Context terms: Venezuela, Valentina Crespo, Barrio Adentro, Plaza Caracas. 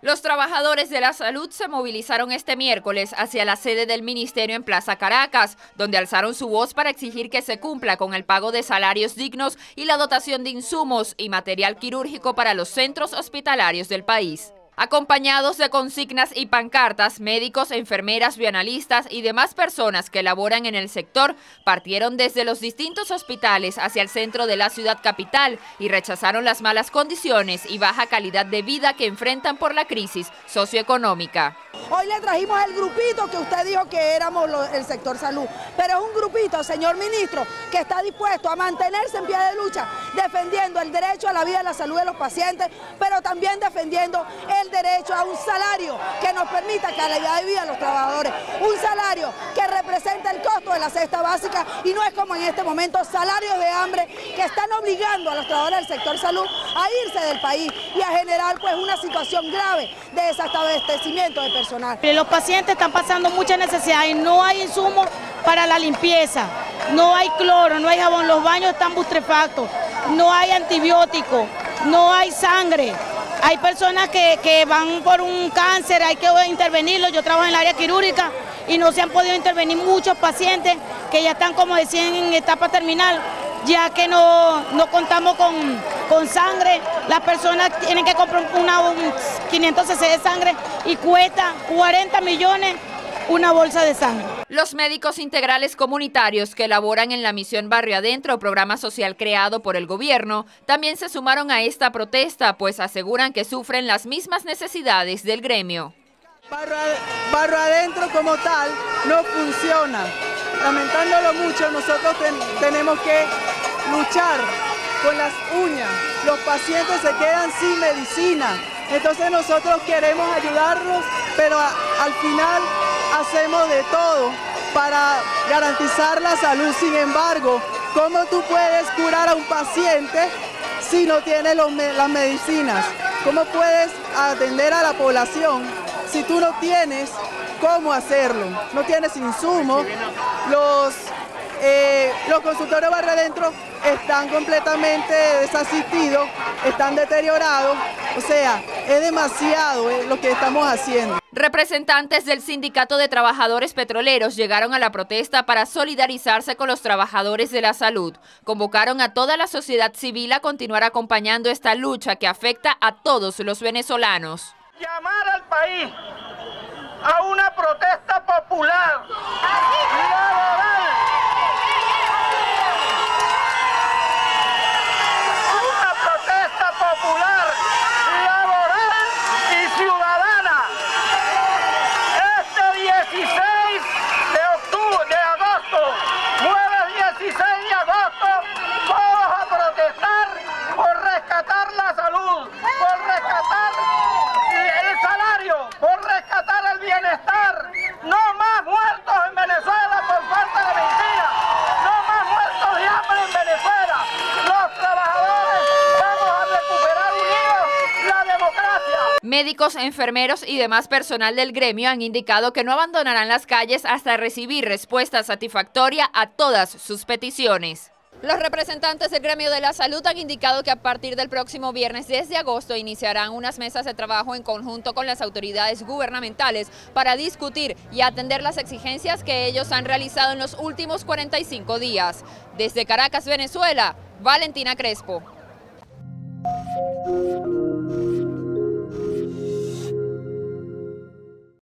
Los trabajadores de la salud se movilizaron este miércoles hacia la sede del ministerio en Plaza Caracas, donde alzaron su voz para exigir que se cumpla con el pago de salarios dignos y la dotación de insumos y material quirúrgico para los centros hospitalarios del país. Acompañados de consignas y pancartas, médicos, enfermeras, bioanalistas y demás personas que laboran en el sector partieron desde los distintos hospitales hacia el centro de la ciudad capital y rechazaron las malas condiciones y baja calidad de vida que enfrentan por la crisis socioeconómica. Hoy le trajimos el grupito que usted dijo que éramos el sector salud, pero es un grupito, señor ministro, que está dispuesto a mantenerse en pie de lucha, defendiendo el derecho a la vida y la salud de los pacientes, pero también defendiendo el derecho a un salario que nos permita calidad de vida a los trabajadores, un salario que representa el costo de la cesta básica y no es como en este momento salarios de hambre que están obligando a los trabajadores del sector salud a irse del país y a generar pues una situación grave de desabastecimiento de personal. Los pacientes están pasando muchas necesidades, no hay insumos para la limpieza, no hay cloro, no hay jabón, los baños están putrefactos, no hay antibióticos, no hay sangre. Hay personas que van por un cáncer, hay que intervenirlo. Yo trabajo en el área quirúrgica y no se han podido intervenir muchos pacientes que ya están, como decían, en etapa terminal, ya que no contamos con sangre. Las personas tienen que comprar un 500 cc de sangre y cuesta 40 millones una bolsa de sangre. Los médicos integrales comunitarios que laboran en la misión Barrio Adentro, programa social creado por el gobierno, también se sumaron a esta protesta, pues aseguran que sufren las mismas necesidades del gremio. Barrio Adentro como tal no funciona. Lamentándolo mucho, nosotros tenemos que luchar con las uñas. Los pacientes se quedan sin medicina. Entonces nosotros queremos ayudarlos, pero al final hacemos de todo para garantizar la salud. Sin embargo, ¿cómo tú puedes curar a un paciente si no tiene las medicinas? ¿Cómo puedes atender a la población si tú no tienes cómo hacerlo? No tienes insumos. Los consultorios Barrio Adentro están completamente desasistidos, están deteriorados, o sea, es demasiado lo que estamos haciendo. Representantes del Sindicato de Trabajadores Petroleros llegaron a la protesta para solidarizarse con los trabajadores de la salud. Convocaron a toda la sociedad civil a continuar acompañando esta lucha que afecta a todos los venezolanos. Llamar al país a una protesta popular. Médicos, enfermeros y demás personal del gremio han indicado que no abandonarán las calles hasta recibir respuesta satisfactoria a todas sus peticiones. Los representantes del gremio de la salud han indicado que a partir del próximo viernes 10 de agosto iniciarán unas mesas de trabajo en conjunto con las autoridades gubernamentales para discutir y atender las exigencias que ellos han realizado en los últimos 45 días. Desde Caracas, Venezuela, Valentina Crespo.